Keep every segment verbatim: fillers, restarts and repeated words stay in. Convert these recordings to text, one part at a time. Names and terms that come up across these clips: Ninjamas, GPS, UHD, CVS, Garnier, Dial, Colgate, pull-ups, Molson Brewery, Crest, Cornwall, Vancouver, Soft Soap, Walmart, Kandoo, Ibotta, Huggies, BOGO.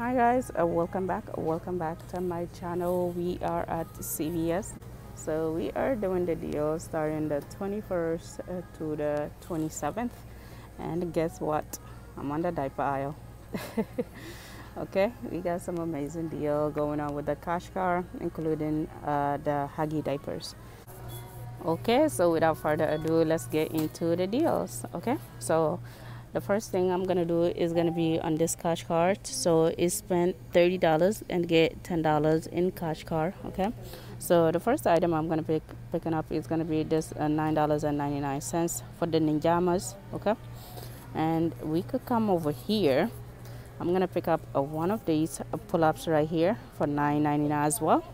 Hi guys, uh, welcome back welcome back to my channel. We are at C V S, so we are doing the deal starting the twenty-first uh, to the twenty-seventh, and guess what, I'm on the diaper aisle. Okay, we got some amazing deal going on with the Kashkar, including uh, the Huggies diapers. Okay, so without further ado, let's get into the deals. Okay, so the first thing I'm gonna do is gonna be on this Kashkar. So it spent thirty dollars and get ten dollars in Kashkar. Okay, so the first item I'm gonna pick picking up is gonna be this uh, nine ninety-nine for the Ninjamas. Okay, and we could come over here. I'm gonna pick up uh, one of these uh, pull-ups right here for nine ninety-nine as well,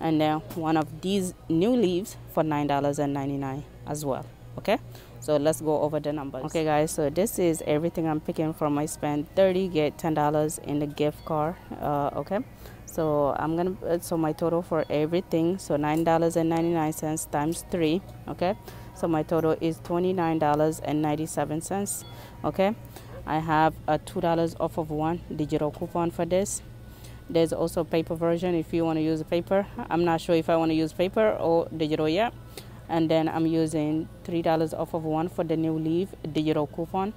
and then one of these new leaves for nine ninety-nine as well. Okay, so let's go over the numbers. Okay guys, so this is everything I'm picking from my spend thirty, get ten dollars in the gift card. Uh, okay, so I'm gonna so my total for everything, so nine dollars and ninety-nine cents times three. Okay, so my total is twenty-nine dollars and ninety-seven cents. Okay, I have a two dollars off of one digital coupon for this. There's also paper version if you want to use paper. I'm not sure if I want to use paper or digital yet. And then I'm using three dollars off of one for the new leaf digital coupon.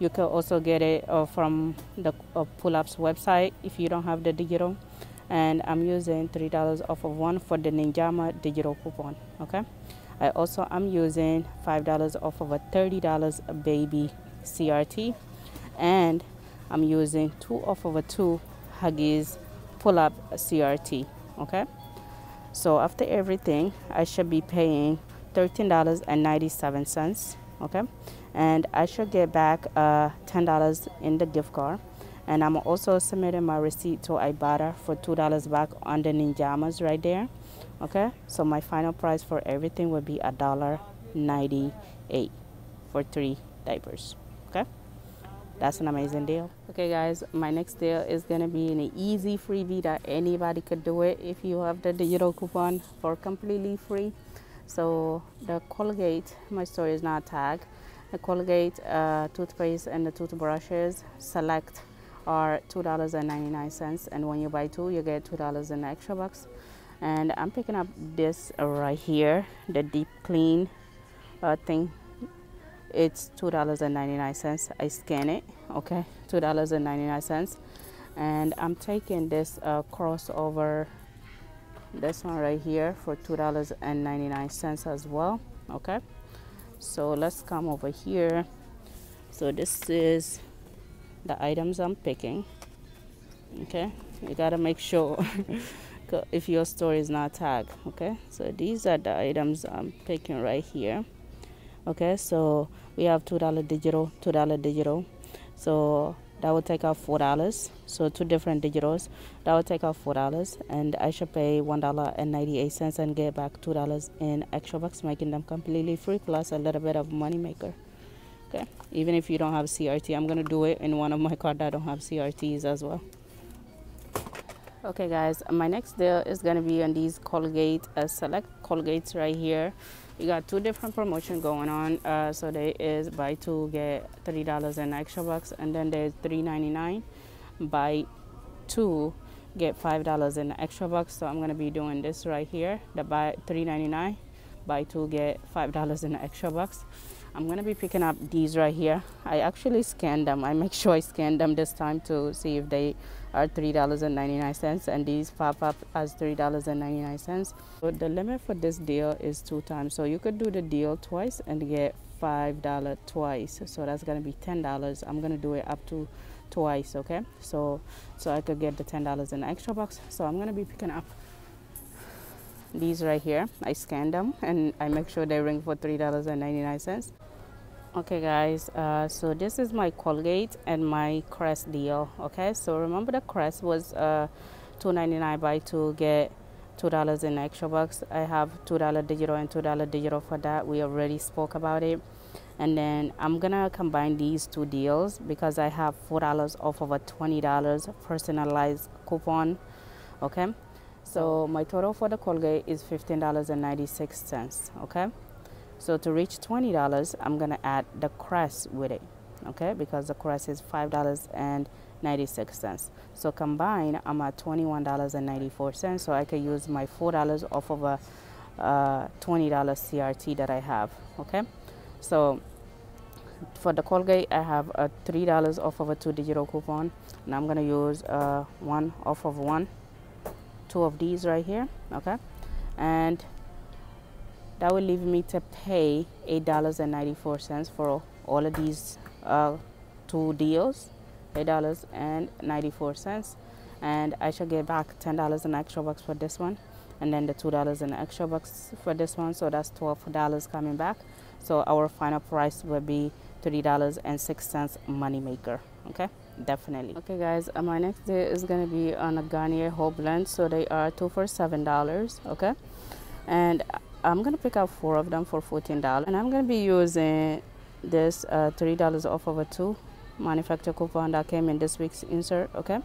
You can also get it uh, from the uh, pull-ups website if you don't have the digital. And I'm using three dollars off of one for the Ninjama digital coupon. Okay, I also am using five dollars off of a thirty dollars baby C R T, and I'm using two off of a two Huggies pull-up C R T. Okay, so after everything, I should be paying thirteen dollars and ninety-seven cents, okay? And I should get back uh, ten dollars in the gift card. And I'm also submitting my receipt to Ibotta for two dollars back on the Ninjamas right there, okay? So my final price for everything would be one ninety-eight for three diapers, okay? That's an amazing deal. Okay guys, my next deal is gonna be an easy freebie that anybody could do it if you have the digital coupon for completely free. So the Colgate, my store is not tagged, the Colgate uh, toothpaste and the toothbrushes select are two dollars and ninety-nine cents, and when you buy two you get two dollars in extra bucks. And I'm picking up this right here, the deep clean uh, thing. It's two dollars and ninety-nine cents. I scan it, okay, two dollars and ninety-nine cents. And I'm taking this uh, crossover, this one right here, for two dollars and ninety-nine cents as well. Okay, so let's come over here. So this is the items I'm picking. Okay, you gotta make sure if your store is not tagged. Okay, so these are the items I'm picking right here. Okay, so we have two dollar digital two dollar digital, so that will take out four dollars, so two different digitals, that will take out four dollars, and I should pay one dollar and ninety-eight cents and get back two dollars in extra bucks, making them completely free plus a little bit of money maker. Okay, even if you don't have C R T, I'm gonna do it in one of my cards that don't have C R Ts as well. Okay guys, my next deal is gonna be on these Colgate uh, select Colgates right here. You got two different promotions going on. Uh, so there is buy two get three dollars and extra bucks, and then there's three ninety-nine, buy two get five dollars and extra bucks. So I'm gonna be doing this right here. The buy three ninety-nine, buy two get five dollars and extra bucks. I'm gonna be picking up these right here. I actually scanned them. I make sure I scan them this time to see if they are three dollars and ninety-nine cents, and these pop up as three dollars and ninety-nine cents. So the limit for this deal is two times. So you could do the deal twice and get five dollars twice. So that's gonna be ten dollars. I'm gonna do it up to twice, okay? So, so I could get the ten dollars in extra bucks. So I'm gonna be picking up these right here. I scan them and I make sure they ring for three dollars and ninety-nine cents. Okay guys, uh, so this is my Colgate and my Crest deal. Okay, so remember the Crest was uh, two ninety-nine buy two get two dollars in extra bucks. I have two dollar digital and two dollar digital for that. We already spoke about it. And then I'm gonna combine these two deals because I have four dollars off of a twenty dollars personalized coupon. Okay, so my total for the Colgate is fifteen dollars and ninety-six cents. Okay, so to reach twenty dollars, I'm gonna add the Crest with it. okay, because the Crest is five dollars and ninety-six cents. So combined, I'm at twenty-one dollars and ninety-four cents, so I could use my four dollars off of a uh, twenty dollar C R T that I have, okay? So for the Colgate, I have a three dollars off of a two-digital coupon, and I'm gonna use uh, one off of one, two of these right here, okay? And that will leave me to pay eight dollars and ninety-four cents for all of these uh, two deals, eight dollars and ninety-four cents, and I should get back ten dollars in extra bucks for this one, and then the two dollars in extra bucks for this one, so that's twelve dollars coming back. So our final price will be thirty dollars and six cents moneymaker, okay? Definitely. Okay guys, uh, my next day is gonna be on a Garnier whole blend, so they are two for seven dollars, okay? And I'm gonna pick up four of them for fourteen dollars, and I'm gonna be using this uh, three dollars off of a two manufacturer coupon that came in this week's insert, okay?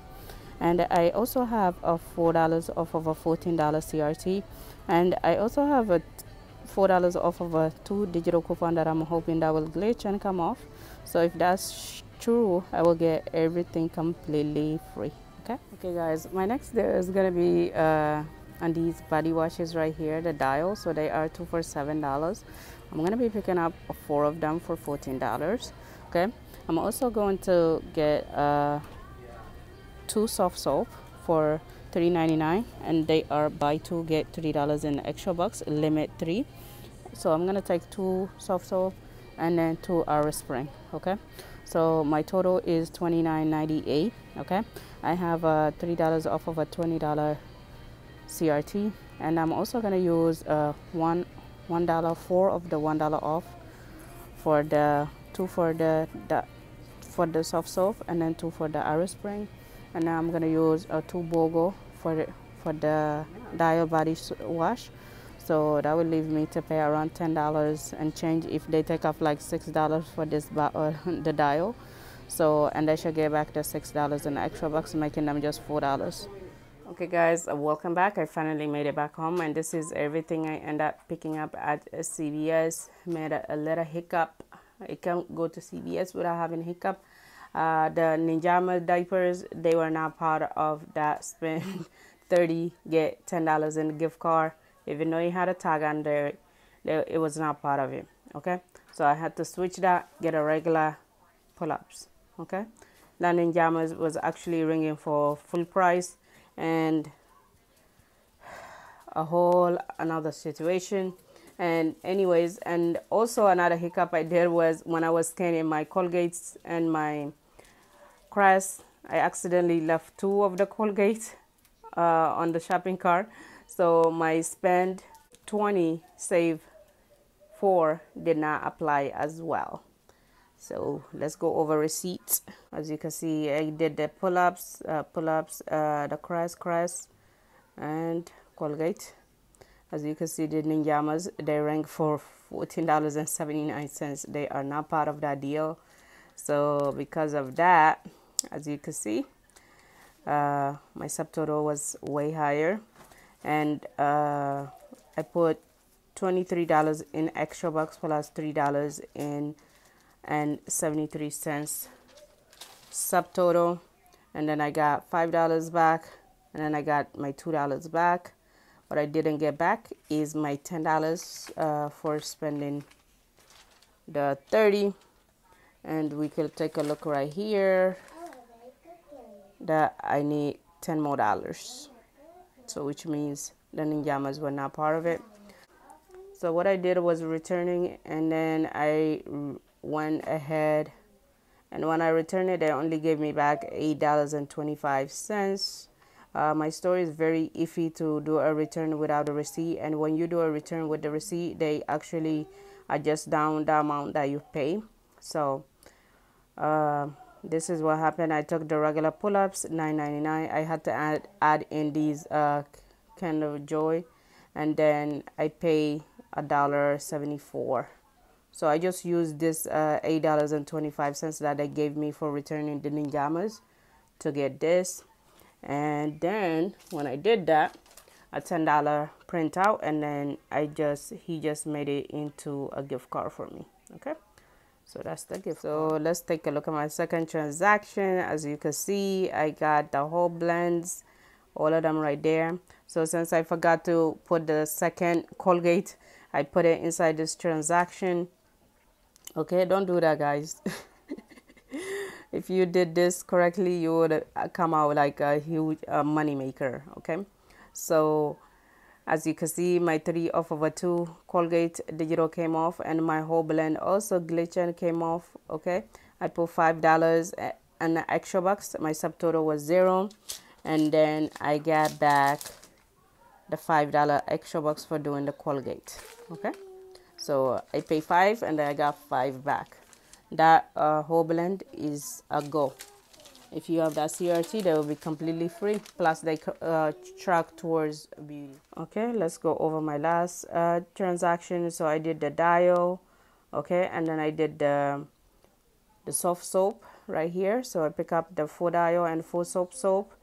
And I also have a four dollars off of a fourteen dollar C R T, and I also have a four dollars off of a two digital coupon that I'm hoping that will glitch and come off. So if that's true, I will get everything completely free, okay? Okay guys, my next day is gonna be uh, on these body washes right here, the Dial, so they are two for seven dollars. I'm gonna be picking up four of them for fourteen dollars, okay? I'm also going to get uh, two Soft Soap for three ninety-nine, and they are buy two get three dollars in extra bucks, limit three. So I'm gonna take two Soft Soap and then two Hour Spring, okay? So my total is twenty-nine ninety-eight, okay? I have uh, three dollars off of a twenty dollar C R T, and I'm also gonna use uh, one one dollar four of the one dollar off for the two for the, the for the Soft Soap, and then two for the Aerospring, and now I'm gonna use a uh, two BOGO for the, for the Dial body wash, so that will leave me to pay around ten dollars and change if they take off like six dollars for this uh, the Dial, so and I should get back the six dollars in extra bucks, making them just four dollars. Okay guys, welcome back. I finally made it back home, and this is everything I end up picking up at C V S. Made a, a little hiccup. I can't go to C V S without having hiccup. Uh, the Ninjamas diapers, they were not part of that spend thirty get ten dollars in the gift card. Even though it had a tag on there, they, it was not part of it, okay? So I had to switch that, get a regular pull-ups, okay? The Ninjamas was actually ringing for full price, and a whole another situation. And anyways, and also another hiccup I did was when I was scanning my Colgates and my Crest, I accidentally left two of the Colgates uh, on the shopping cart. So my spend twenty, save four did not apply as well. So let's go over receipts. As you can see, I did the pull-ups, uh, pull-ups, uh, the Crest, Crest, and Colgate. As you can see, the Ninjamas, they rank for fourteen dollars and seventy-nine cents. They are not part of that deal. So because of that, as you can see, uh, my subtotal was way higher. And uh, I put twenty-three dollars in extra bucks plus three dollars in and seventy-three cents subtotal. And then I got five dollars back. And then I got my two dollars back. What I didn't get back is my ten dollars uh, for spending the thirty dollars. And we could take a look right here that I need ten more dollars. So which means the Ninjamas were not part of it. So what I did was returning, and then I went ahead, and when I returned it, they only gave me back eight dollars and twenty-five cents. Uh, my store is very iffy to do a return without a receipt, and when you do a return with the receipt, they actually adjust down the amount that you pay. So uh, this is what happened. I took the regular pull-ups, nine ninety-nine. I had to add add in these uh, Kandoo Joy, and then I pay a dollar seventy-four. So I just used this uh, eight dollars and twenty-five cents that they gave me for returning the Ninjamas to get this. And then when I did that, a ten dollar printout, and then I just he just made it into a gift card for me, okay? So that's the gift. So let's take a look at my second transaction. As you can see, I got the whole blends, all of them right there. So since I forgot to put the second Colgate, I put it inside this transaction. Okay, don't do that, guys. If you did this correctly, you would come out like a huge uh, money maker. Okay, so as you can see, my three off over two Colgate digital came off, and my whole blend also glitching came off. Okay, I put five dollars and the extra bucks. My subtotal was zero, and then I got back the five dollar extra bucks for doing the Colgate. Okay, so I pay five, and then I got five back. That uh, whole blend is a go. If you have that C R T, they will be completely free, plus they uh, track towards beauty. Okay, let's go over my last uh, transaction. So I did the Dial, okay, and then I did the, the Soft Soap right here. So I pick up the full Dial and full soap soap.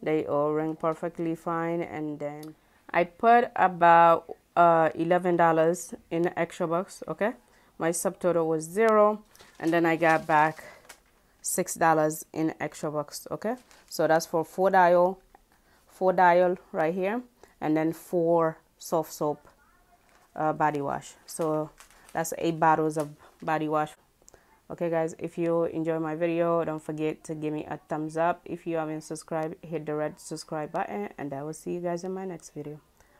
They all ring perfectly fine, and then I put about uh, eleven dollars in the extra box. Okay, my subtotal was zero, and then I got back six dollars in extra bucks. Okay, so that's for four dial four dial right here, and then four soft soap uh, body wash. So that's eight bottles of body wash. Okay guys, if you enjoy my video, don't forget to give me a thumbs up. If you haven't subscribed, hit the red subscribe button, and I will see you guys in my next video.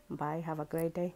Bye, have a great day.